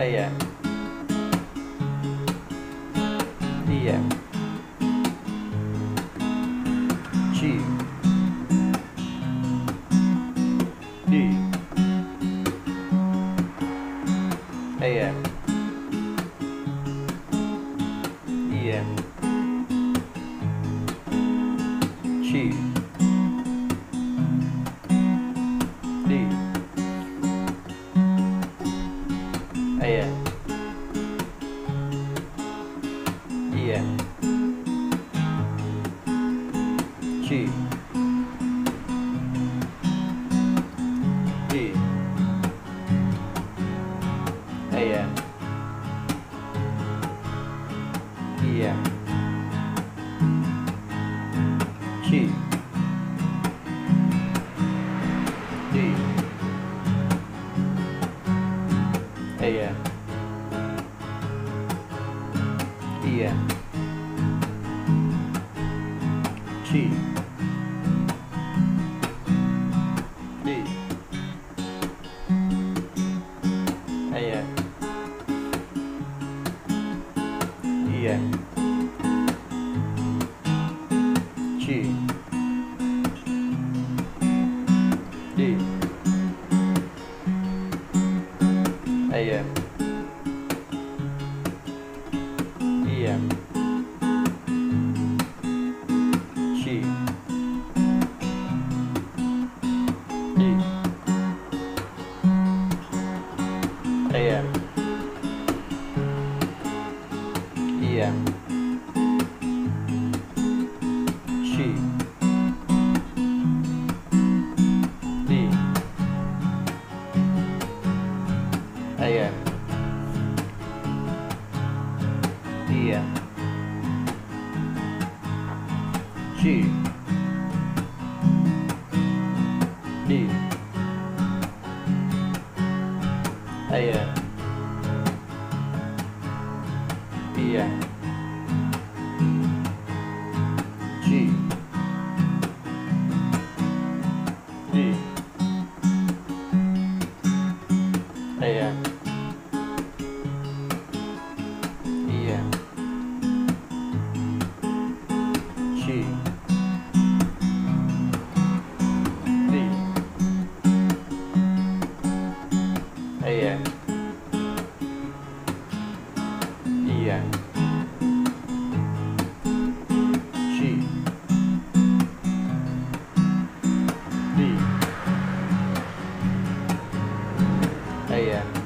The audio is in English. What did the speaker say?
AM, PM, G, D, AM, PM, G, D, AM, PM, G, D, AM, PM, G, D, AM, PM, G, D, AM, PM, G, D, AM, PM, G, D, AM, PM, G, D, AM, PM, G, D, AM, PM, G, D, AM, PM, G, D, AM, PM, G, D, AM.